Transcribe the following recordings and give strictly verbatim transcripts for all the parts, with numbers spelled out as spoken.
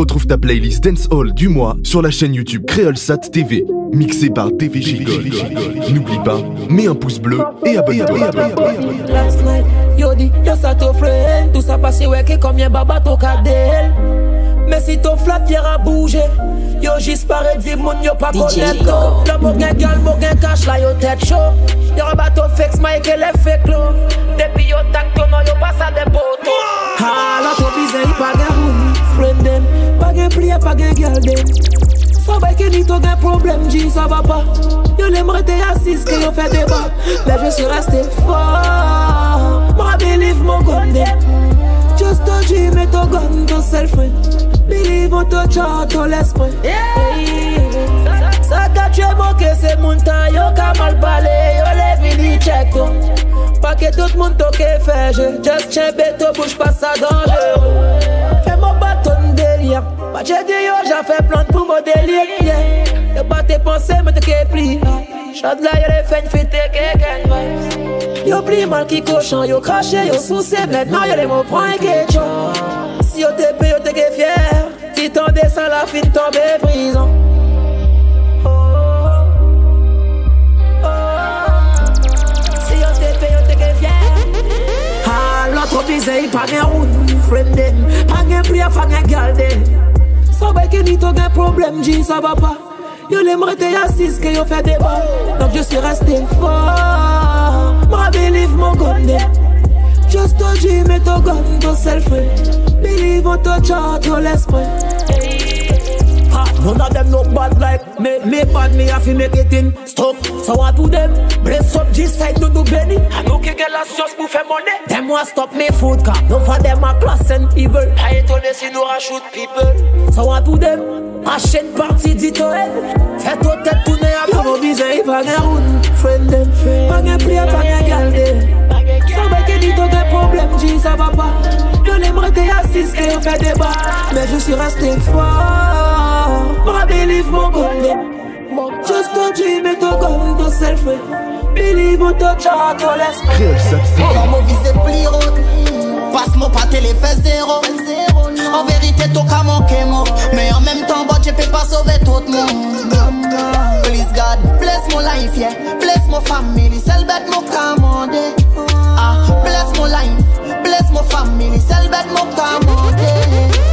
Retrouve ta playlist Dancehall du mois sur la chaîne YouTube CréolSat T V, mixée par T V Gigol. N'oublie pas, mets un pouce bleu et abonne-toi. Yo di, yo sa to friend, tout ça passé weke comme y'a baba ton cadel. Mais si ton flat viera bouger, yo juste paraît dit moun yo pas connaître. Yo mon gen gal, mon gen cash la yo tête chaud. Yo rabato fix Mike et les fake love. Depuis yo tak ton yo passe à des poteaux. Ah la trop bizarre, y'a pas gen room, friend dem. Pas gen plie, pas gen gal dem. So ba ke ni to gen problème, dis ça va pas. Yo l'aimerait t'es assise que yo fait débat. Mais je suis resté fort. I believe my gun there. Just a dream and a gun to self-friend. Believe on to chart to l'esprit. Sa ka tue mo ke se moun tan yo ka mal pale. Yo le vini check to. Pa ke tout moun to ke feje. Just chebe to bouche pas sa danger. Fe mo baton delia. Pa che di yo ja fe plan pou mo delia. Yo pa te pense me te ke pli. Chad la yo le fen fete ke ken vibes. Yo pli mal qui cochon, yo craché, yo souci, maintenant yo les mots prend un. Si yo te paye, yo te gué fier. Si t'en descends, la fin tomber prison. Oh, oh, oh. Si yo te paye, yo te gué fier. Ah, l'autre pisé, pas de route, friendé. Pas de prière, pas de gardé. Sans béquille, ni ton problème, j'ai ça va pas. Yo l'aimerait t'es assise, que yo fait des balles. Donc je suis resté fort. I believe my gun there. Just to dream and to gun to self-friend. Believe on to chart your l'esprit. None of them look bad like me. Me bad me have to make it in stop. So I do them brace up this side to do Benny. I don't care la sauce pour faire money. Them want stop me food car. No for them a class and evil. I ain't on this you know I shoot people. So I do them a chain party dit to head. Fait to tête tourner à pour no bizarre. If I get round friend them. Pas de prière, pas de gal them. Sans béquer ni ton des problèmes, dis ça va pas. Yo l'aimerait t'es assise et on fait débat. Mais je suis resté fort. I believe my gun. Just a dream and a gun to self-friend. Believe on to chart your l'esprit. Comme on visait pli route. Passe mon pâté les fesses zéro. En vérité tout cas mon kémo. Mais en même temps bot je peux pas sauver tout le monde. Please God, bless mon life yeah. Bless mon family, celle bête mon commandé. Ah, bless mon life, bless mon family, celle bête mon commandé.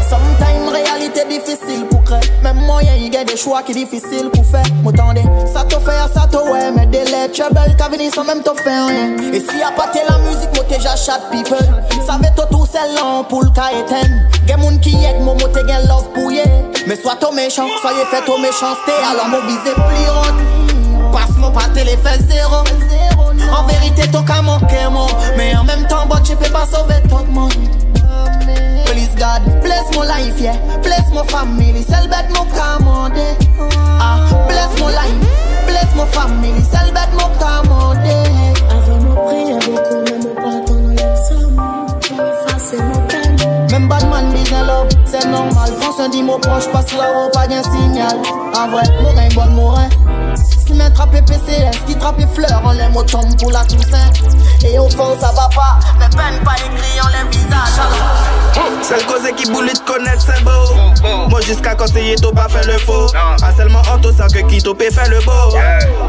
Sometimes réalité difficile pour créer. Même moyen, il y a des choix qui difficiles pour faire. M'attendez, ça te fait, ça te ouais. Mais des lettres, belles qu'à venir sans même te faire rien. Et si y'a pas la musique, moi t'es j'achète people. Ça va tout seul là pour le cas éteindre. Y'a moun qui aide, moi t'es gain love pour y'a. Mais sois ton méchant, soyez fait ton méchanceté. Alors mon visé pli ronde. Passe mon pâté les fesses zéro. En vérité, t'as qu'à manquer moi. Mais en même temps, bon, tu peux pas sauver tout le monde. Please God, bless my life, yeah. Bless my family, celle bête mon commandé. Ah, bless my life, bless my family, celle bête mon commandé. Avant mon prière, beaucoup même pas dans l'ensemble. Tu m'effaces mon peine. Même Batman, business love, c'est normal. Pense un dix mots proche, passe là-haut, pas d'un signal. En vrai, mon gain, bon morin. Si m'en trappe les P C S, qui trappe les fleurs, on les mots chambres pour la Toussaint. Et au fond, ça va pas, mais peine pas écrit, on les visage. Celle cause qui boulit connaître, c'est beau. Moi jusqu'à conseiller, t'as pas fait le faux. A seulement en tout ça que qui t'as pas fait le beau.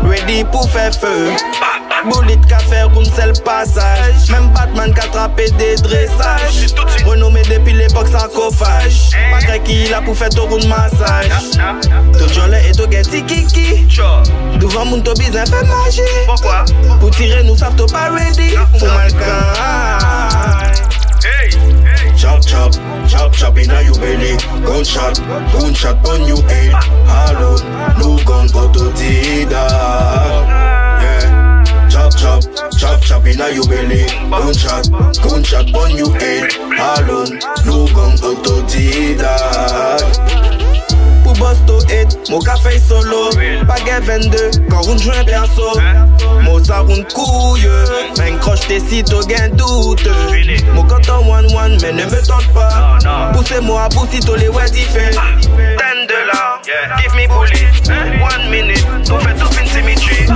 Ready pour faire feu. Boulit qu'a faire une seule passage. Même Batman qu'a attrapé des dressages. Renommé depuis l'époque sarcophage. Pas qu'à qui là pour faire ton round massage. Tout jolet et tout getty kiki. Devant mon tobis, un peu magie. Pourquoi? Pour tirer, nous savons pas ready. Faut mal hey, hey. Chop, chop, chop, chop in a you belly. Gunshot, gunshot on you head. Hello, no gun go to yeah. Chop, chop, chop, chop in a you belly. Gunshot, gunshot on you head. Hello, no gun go to the Bosto hit, mon café solo, baguette vingt-deux, quand on joue un perso, mon saroun couille, un croche tes sites au gain doute, mon canton one one, mais ne me tente pas, poussez-moi, poussez tous les ouais diffé, ten dollars, give me bullet, one minute, tout fait tout fin c'est mi-tuit,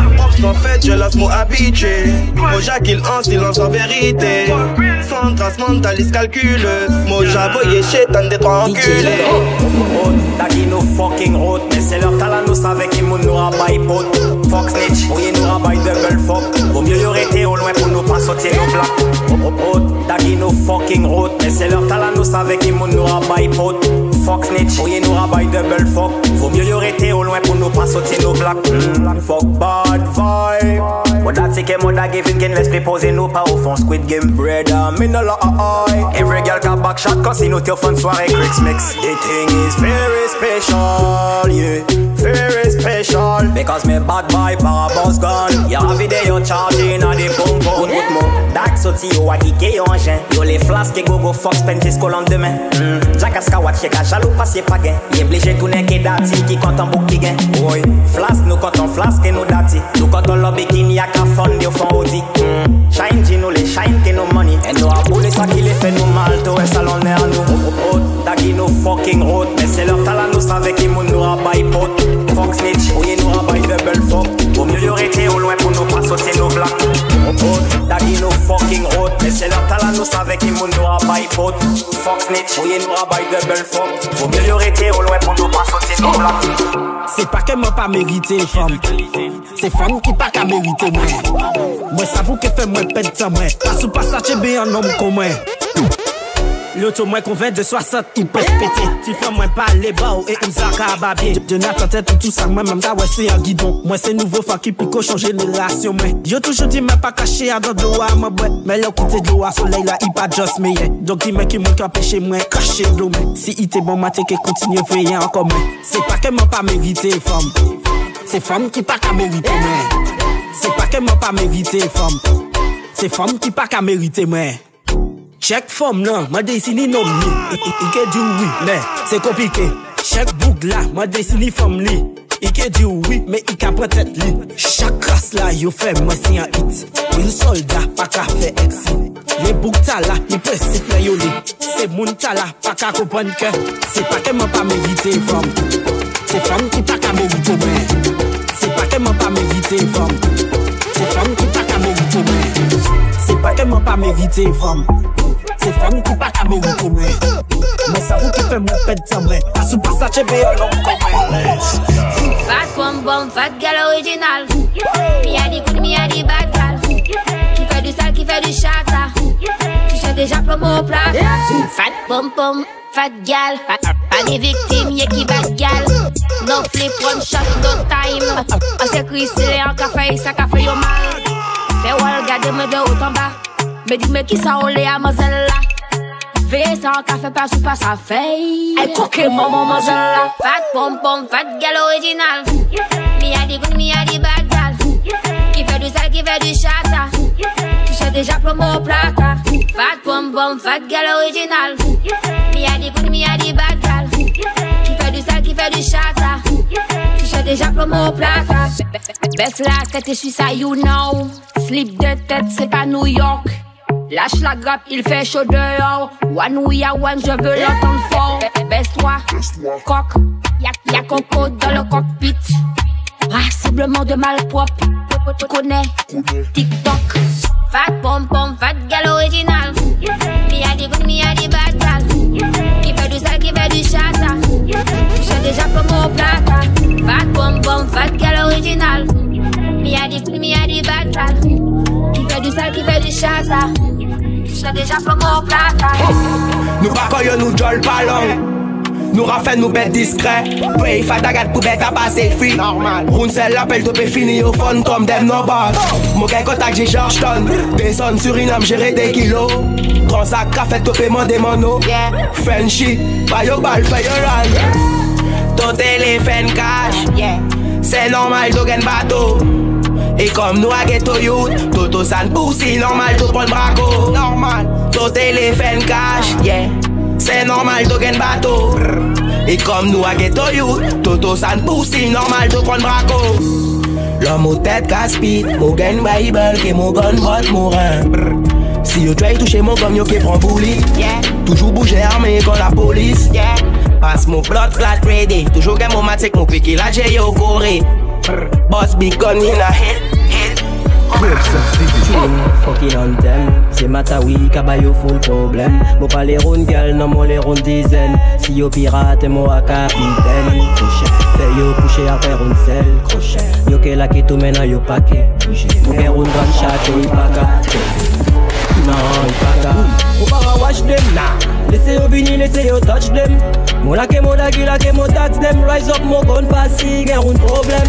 en fait, je laisse mon habitué. Moi j'accule en silence en vérité. Sans trace mentaliste calculeuse. Moi j'avoyais chez tant des trois enculés. Dagino fucking hot. C'est leur talent, nous savons qu'ils nous rabaillent pote. Fuck snitch, oui nous rabaillent double fuck. Vaut mieux leur été au loin pour nous pas sortir nos blagues. Hot, Dagino fucking hot. C'est leur talent, nous savons qu'ils nous rabaillent pote. Fuck snitch, oui nous rabaillent double fuck. Vaut mieux leur été au loin pour nous pas sortir nos blagues. Fuck bad vibe. What that ticket, what that giving can let's play pause in no power phone. Squid game bread, I'm in a lot of eye. Every girl got back shot, cause you know your fun soirée, Grix mix. The thing is very special, yeah, very special. Because me bad boy para boss gun. You have it your charging on the boom boom. Good mo, that sorti yo a kické yo engin. Yo les flasques go go fox pentis qu'au lendemain. Jackass ka watch ka jaloux passe pas gain. Y'a obligé tourner que dati qui compte en bouc qui gain. Oui, flasque nous compte en flasque nous dati. Nous compte en lobby qui n'y a qu'à fond de fond audi. Shine Gino les shine que nos money. Et nous a boulé ça qui les fait nous mal. Tout est salon n'est à nous. Dagino fucking hot. Mais c'est leur talent, nous savons qu'ils nous rabaillent pote. Fuck snitch, oui nous rabaillent double fuck. Vaut mieux leur été au loin pour nous pas sauter nos blagues. Dagino fucking hot. Mais c'est leur talent, nous savons qu'ils nous rabaillent pote. Fuck snitch, oui nous rabaillent double fuck. Vaut mieux leur été au loin pour nous pas sauter nos blagues. C'est pas que moi pas mérité les femmes. C'est femmes qui pas qu'à mériter moi. Moi savons que fait moi pète ça moi. Passe ou passe à chébé un homme comme moi. L'auto moins qu'on de soixante, il peut se péter. Tu fais moins pas les bas et on s'en babier. Je n'ai pas tête tout ça, moi même ta ouais c'est un guidon. Moi c'est nouveau fan qui peut changer les relations. Yo toujours dit mais pas caché à dans l'eau à ma boîte. Mais le côté de l'eau à soleil là il pas just me. Donc dis-moi qui m'ont empêché moi caché de l'eau. Si il était bon maté que continue veiller encore moi. C'est pas que moi pas mérité femme. C'est femme qui pas qu'à mériter moi. C'est pas que moi pas mérité femme. C'est femme qui pas qu'à mériter moi. Check form là, ma dessine nom li. Il que dit oui, mais c'est compliqué. Check book là, ma dessine form li. Il que dit oui, mais il capre tête li. Chaque classe là, yo fait moi c'est un hit. Un soldat, pas qu'à faire exit. Les book ta là, il peut s'éclater yo li. C'est moun ta là, pas qu'à comprendre que c'est pas que moi pas mérité femme. C'est femme qui pas qu'à mériter moi. C'est pas que moi pas mérité femme. C'est femme qui pas qu'à mériter moi. C'est pas que moi pas mérité femme. C'est femme qui pas qu'à mériter moi. Mais ça vous qui fait moi pète ça moi. Pas sous pas ça chez B O l'homme comme fat bomb bomb, fat gal original. Mi a des good, mi a des bad gal. Qui fait du sale, qui fait du chata. Tu sais déjà promo au plat. Fat bomb bomb, fat gal. Pas des victimes, y'a qui bad gal. Non flip, one shot, no time. On s'est crissé, en café, ça café yo mal. Fais wall, gardez-moi de haut en bas. Mais dis-moi qui ça roulé à Moselle là. Veillez sans café, pas sous pas sa feuille. Aïe, croquez maman Moselle là. Fat pom-pom, fat gal original. Mi a des good, mi a des bad gal. Qui fait du sale, qui fait du chata. Tu sais déjà promo au plata. Fat pom-pom, fat gal original. Mi a des good, mi a des bad gal. Qui fait du sale, qui fait du chata. Tu sais déjà promo au plata. Baisse la tête et suis ça, you know. Slip de tête, c'est pas New York. Lâche la grappe, il fait chaud dehors. One we are one, je veux l'entendre fort. Baisse-toi, coq. Y'a y'a coco dans le cockpit. Rassemblement de malpropre. Tu connais TikTok. Fat pom pom, fat gal original. Mi a des good, mi a des bad gal. Qui fait du sale, qui fait du chata. Tu sais déjà comment on plata. Fat pom pom, fat gal original. Mi a des good, mi a des bad gal. Du sale qui fait du chata. Tu sais déjà comment on plata. Nous bacoyons, nous jol pas long. Nous raffaire, nous bêtes discret. Pray, fatagat pour bête à passer free. Normal. Rouncel l'appel topé fini au fond comme dem no boss. Mon gars contact j'ai Georgetown. Descends Suriname, gérer des kilos. Transac, café topé, mandé mono. Frenchy, pas yo bal, pas yo run. Ton téléphone cash. C'est normal, dogen bateau. Et comme nous à ghetto youth, Toto San Poussi, normal, tout prend braco. Normal, tout téléphone cash, yeah. C'est normal, tout gagne bateau. Et comme nous à ghetto youth, Toto San Poussi, normal, tout prend braco. L'homme aux têtes casse-pit, au gagne Bible, qui mon gun botte mourin. Si yo try toucher mon gomme, yo qui prend pour lui. Yeah. Toujours bouger armé quand la police. Yeah. Passe mon blood flat ready. Toujours gagne mon mat, c'est compliqué, là j'ai yo coré. Boss big gun in a head. Fucking on them. C'est Matawi, Caballo full problème. Mo pas les round gal, non mo les round dizaine. Si yo pirate, mo a capitaine. Crochet, fais yo coucher après round sel. Crochet, yo que la qui tout mena yo paquet. Mo que round grand chat, yo paquet. Non, il pas ou pas watch them nah. Laissez yo venir, laissez yo touch them. Mo la que mo da qui la que mo tax them. Rise up, mo gon passi, gain round problème.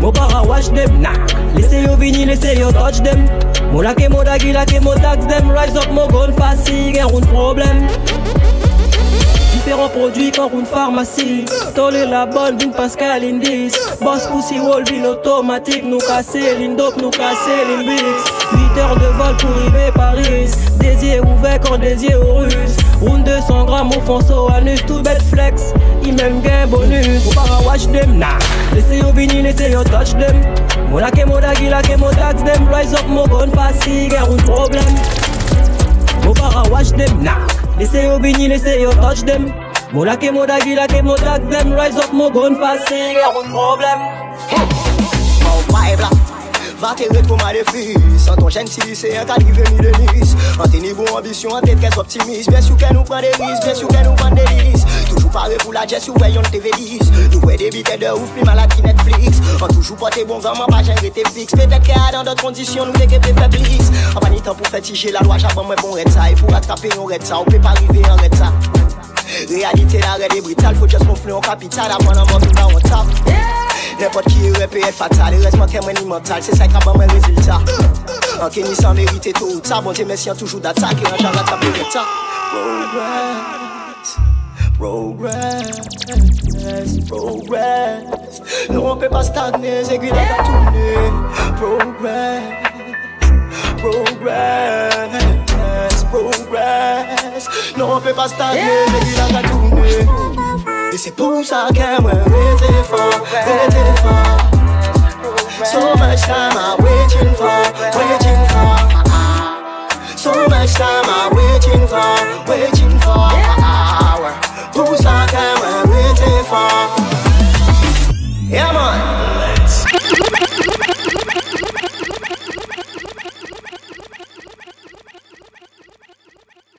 Mo para watch them nah. Laissez yo venir, laissez yo touch them. Mo la que mo da qui la que mo tax them. Rise up, mo gon passi, gain round problème. Différents produits qu'en round pharmacie. Toller la bonne d'une Pascal Indice. Boss Pussy Wall, ville automatique. Nous casser l'indop, nous casser l'indix. huit heures de vol pour arriver Paris. Désier ouvert quand désier aux Russes. Round deux cents grammes au fonceau anus. Tout bête flex, il même gain bonus. Faut pas watch them, nah. Laissez yo vini, laissez yo touch them. Mo la que mo da qui la que mo tax them. Rise up, mo gon facile, gain round problème. Faut pas watch them, nah. Laissez yo vini, laissez yo touch them. Mo la que mo da qui la que mo tax them. Rise up, mo gon facile, gain round problème. Oh my black. Va t'aider pour ma défrise. En ton jeune si c'est un calibre ni délice. En t'es ni bon ambition, en t'es très optimiste. Bien sûr qu'elle nous prend des risques, bien sûr qu'elle nous prend des risques. Toujours paré pour la jet, surveillant le T V dix. Nous voyons des billets de ouf, plus malade qui Netflix. En toujours porté bon vraiment pas gérer tes fixes. Peut-être qu'il y a dans d'autres conditions, nous dégueper faiblisse. En panitant pour fatiguer la loi, j'abonne moi bon red ça. Et pour rattraper on red ça, on peut pas arriver en red ça. Réalité la red est brutale, faut juste conflit en capital. Avant d'en mort, on tape. N'importe qui est repéré fatal, il reste manqué mon mental, c'est ça qui a pas mal résultat. En Kenny sans mériter tout ou ça, bon t'es messieurs toujours d'attaque et en j'arrête à plus de temps. Progress, progress, progress. Non on peut pas stagner, c'est qu'il a qu'à tourner. Progress, progress, progress. Non on peut pas stagner, c'est qu'il a qu'à tourner. Et c'est pour ça que moi, really fun, really fun. So much time I waiting for.